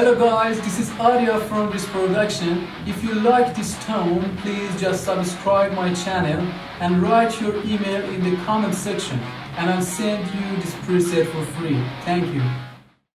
Hello guys, this is Aria from Risk Production. If you like this tone, please just subscribe my channel and write your email in the comment section and I'll send you this preset for free. Thank you.